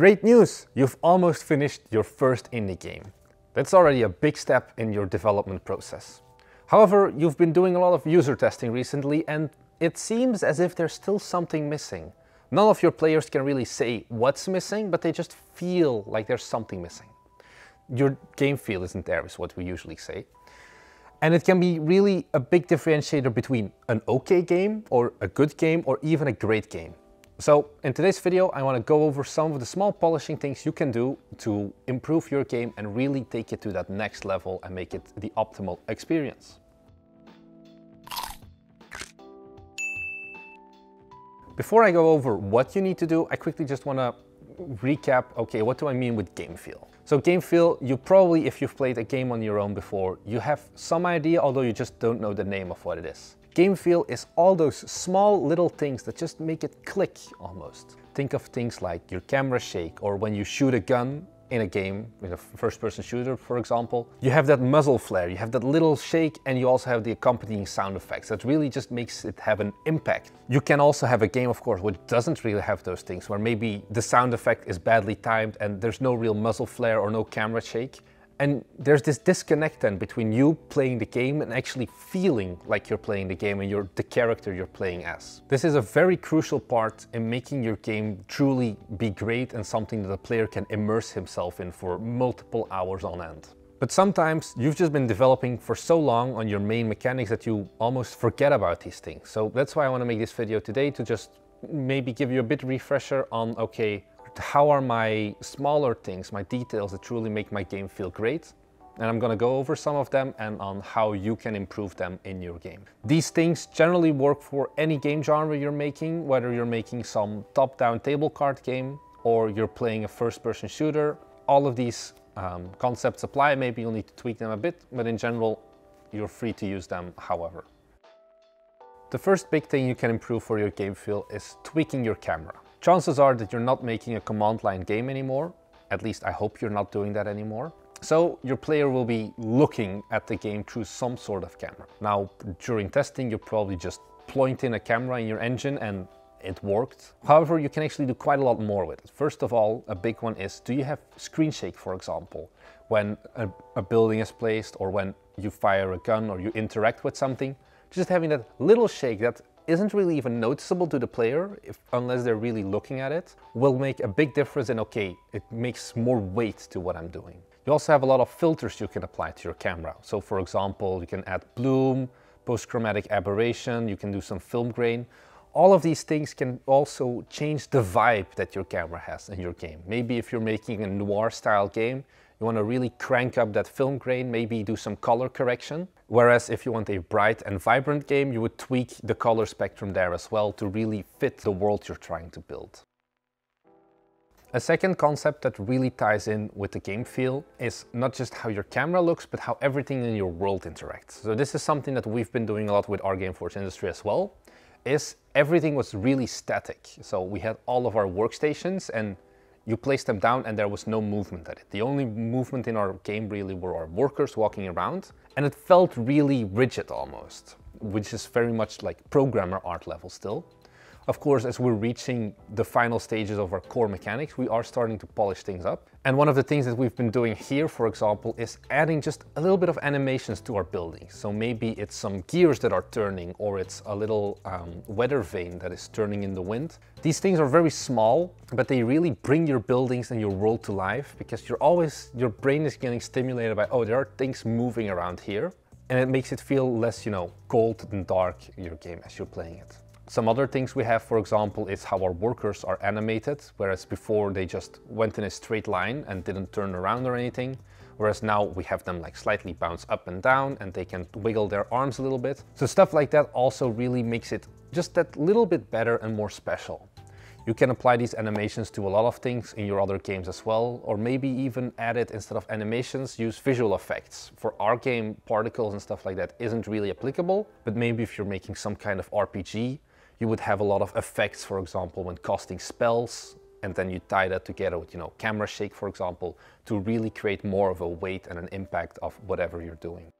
Great news! You've almost finished your first indie game. That's already a big step in your development process. However, you've been doing a lot of user testing recently, and it seems as if there's still something missing. None of your players can really say what's missing, but they just feel like there's something missing. Your game feel isn't there, is what we usually say. And it can be really a big differentiator between an okay game, or a good game, or even a great game. So in today's video, I want to go over some of the small polishing things you can do to improve your game and really take it to that next level and make it the optimal experience. Before I go over what you need to do, I quickly just want to recap, okay, what do I mean with game feel? So game feel, you probably, if you've played a game on your own before, you have some idea, although you just don't know the name of what it is. Game feel is all those small little things that just make it click almost. Think of things like your camera shake, or when you shoot a gun in a game, in a first-person shooter, for example, you have that muzzle flare, you have that little shake, and you also have the accompanying sound effects. That really just makes it have an impact. You can also have a game, of course, which doesn't really have those things, where maybe the sound effect is badly timed and there's no real muzzle flare or no camera shake. And there's this disconnect then between you playing the game and actually feeling like you're playing the game and you're the character you're playing as. This is a very crucial part in making your game truly be great and something that a player can immerse himself in for multiple hours on end. But sometimes you've just been developing for so long on your main mechanics that you almost forget about these things. So that's why I want to make this video today, to just maybe give you a bit refresher on, okay, how are my smaller things, my details that truly make my game feel great? And I'm gonna go over some of them and on how you can improve them in your game. These things generally work for any game genre you're making, whether you're making some top-down table card game or you're playing a first-person shooter. All of these concepts apply. Maybe you'll need to tweak them a bit, but in general, you're free to use them however. The first big thing you can improve for your game feel is tweaking your camera. Chances are that you're not making a command line game anymore. At least I hope you're not doing that anymore. So your player will be looking at the game through some sort of camera. Now, during testing, you probably just point in a camera in your engine and it worked. However, you can actually do quite a lot more with it. First of all, a big one is, do you have screen shake, for example? When a building is placed, or when you fire a gun or you interact with something, just having that little shake that isn't really even noticeable to the player, unless they're really looking at it, will make a big difference in, okay, it makes more weight to what I'm doing. You also have a lot of filters you can apply to your camera. So for example, you can add bloom, post-chromatic aberration, you can do some film grain. All of these things can also change the vibe that your camera has in your game. Maybe if you're making a noir style game, you want to really crank up that film grain, maybe do some color correction. Whereas if you want a bright and vibrant game, you would tweak the color spectrum there as well to really fit the world you're trying to build. A second concept that really ties in with the game feel is not just how your camera looks, but how everything in your world interacts. So this is something that we've been doing a lot with our game Forge Industry as well, is everything was really static. So we had all of our workstations and you placed them down and there was no movement at it. The only movement in our game really were our workers walking around, and it felt really rigid almost, which is very much like programmer art level still. Of course, as we're reaching the final stages of our core mechanics, we are starting to polish things up. And one of the things that we've been doing here, for example, is adding just a little bit of animations to our buildings. So maybe it's some gears that are turning, or it's a little weather vane that is turning in the wind. These things are very small, but they really bring your buildings and your world to life, because you're always, your brain is getting stimulated by, oh, there are things moving around here. And it makes it feel less, you know, cold and dark in your game as you're playing it. Some other things we have, for example, is how our workers are animated, whereas before they just went in a straight line and didn't turn around or anything, whereas now we have them like slightly bounce up and down and they can wiggle their arms a little bit. So stuff like that also really makes it just that little bit better and more special. You can apply these animations to a lot of things in your other games as well, or maybe even add it instead of animations, use visual effects. For our game, particles and stuff like that isn't really applicable, but maybe if you're making some kind of RPG, you would have a lot of effects, for example, when casting spells, and then you tie that together with, you know, camera shake, for example, to really create more of a weight and an impact of whatever you're doing.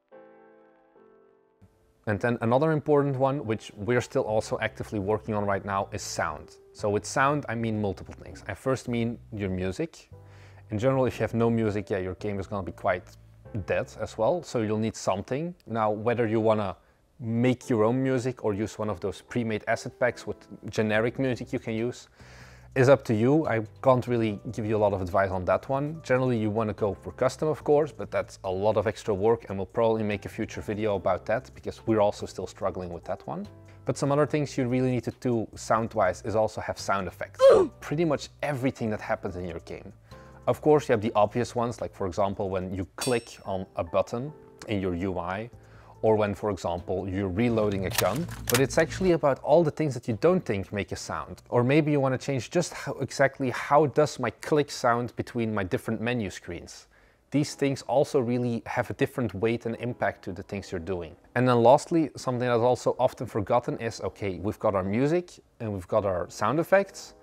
And then another important one, which we're still also actively working on right now, is sound. So with sound, I mean multiple things. I first mean your music. In general, if you have no music, yeah, your game is going to be quite dead as well. So you'll need something. Now, whether you want to make your own music or use one of those pre-made asset packs with generic music you can use, is up to you. I can't really give you a lot of advice on that one. Generally, you want to go for custom, of course, but that's a lot of extra work, and we'll probably make a future video about that because we're also still struggling with that one. But some other things you really need to do sound-wise is also have sound effects. Pretty much everything that happens in your game. Of course, you have the obvious ones, like for example, when you click on a button in your UI, or when, for example, you're reloading a gun, but it's actually about all the things that you don't think make a sound. Or maybe you want to change just exactly how does my click sound between my different menu screens. These things also really have a different weight and impact to the things you're doing. And then lastly, something that's also often forgotten is, okay, we've got our music and we've got our sound effects,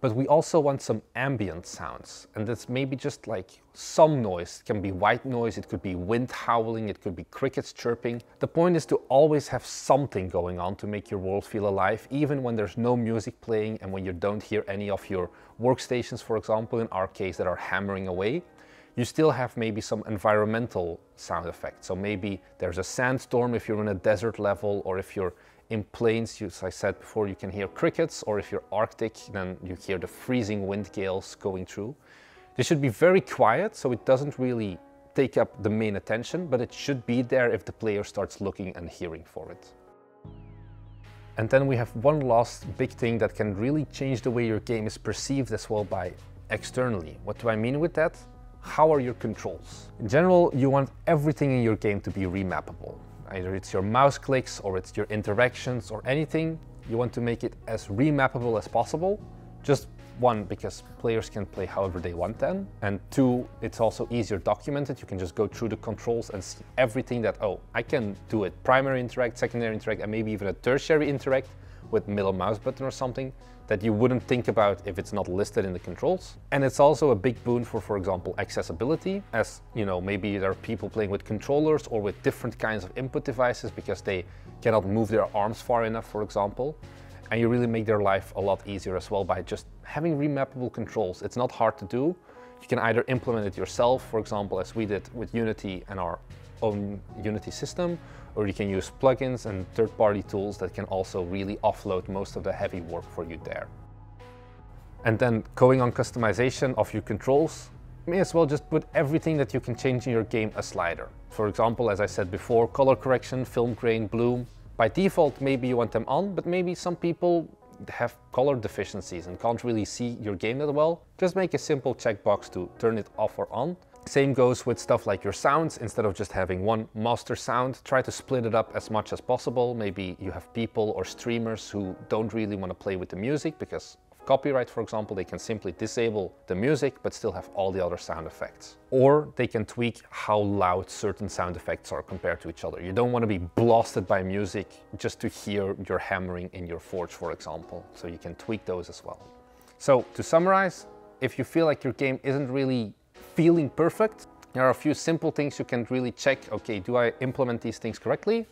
but we also want some ambient sounds. And that's maybe just like some noise. It can be white noise, it could be wind howling, it could be crickets chirping. The point is to always have something going on to make your world feel alive, even when there's no music playing and when you don't hear any of your workstations, for example, in our case, that are hammering away. You still have maybe some environmental sound effects. So maybe there's a sandstorm if you're in a desert level, or if you're in plains, as I said before, you can hear crickets, or if you're Arctic, then you hear the freezing wind gales going through. This should be very quiet, so it doesn't really take up the main attention, but it should be there if the player starts looking and hearing for it. And then we have one last big thing that can really change the way your game is perceived as well by externally. What do I mean with that? How are your controls? In general, you want everything in your game to be remappable. Either it's your mouse clicks or it's your interactions or anything. You want to make it as remappable as possible. Just one, because players can play however they want then. And two, it's also easier documented. You can just go through the controls and see everything that, oh, I can do it. Primary interact, secondary interact, and maybe even a tertiary interact with middle mouse button or something that you wouldn't think about if it's not listed in the controls. And it's also a big boon for example, accessibility, as you know, maybe there are people playing with controllers or with different kinds of input devices because they cannot move their arms far enough, for example. And you really make their life a lot easier as well by just having remappable controls. It's not hard to do. You can either implement it yourself, for example, as we did with Unity and our own Unity system, or you can use plugins and third-party tools that can also really offload most of the heavy work for you there. And then going on customization of your controls, may as well just put everything that you can change in your game a slider. For example, as I said before, color correction, film grain, bloom. By default, maybe you want them on, but maybe some people have color deficiencies and can't really see your game that well. Just make a simple checkbox to turn it off or on. Same goes with stuff like your sounds. Instead of just having one master sound, try to split it up as much as possible. Maybe you have people or streamers who don't really want to play with the music because of copyright, for example. They can simply disable the music but still have all the other sound effects. Or they can tweak how loud certain sound effects are compared to each other. You don't want to be blasted by music just to hear your hammering in your forge, for example. So you can tweak those as well. So to summarize, if you feel like your game isn't really feeling perfect, there are a few simple things you can really check. Okay, do I implement these things correctly?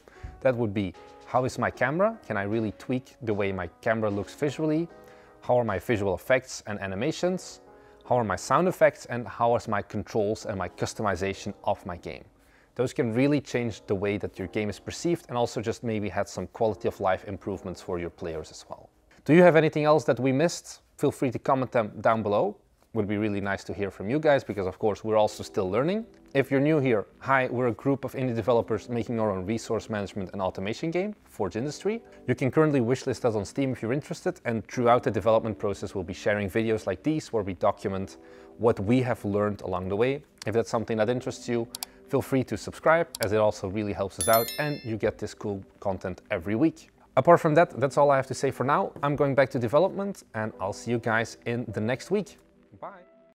That would be, how is my camera? Can I really tweak the way my camera looks visually? How are my visual effects and animations? How are my sound effects? And how is my controls and my customization of my game? Those can really change the way that your game is perceived, and also just maybe had some quality of life improvements for your players as well. Do you have anything else that we missed? Feel free to comment them down below. Would be really nice to hear from you guys because, of course, we're also still learning. If you're new here, hi, we're a group of indie developers making our own resource management and automation game, Forge Industry. You can currently wishlist us on Steam if you're interested, and throughout the development process, we'll be sharing videos like these where we document what we have learned along the way. If that's something that interests you, feel free to subscribe, as it also really helps us out and you get this cool content every week. Apart from that, that's all I have to say for now. I'm going back to development and I'll see you guys in the next week. Bye.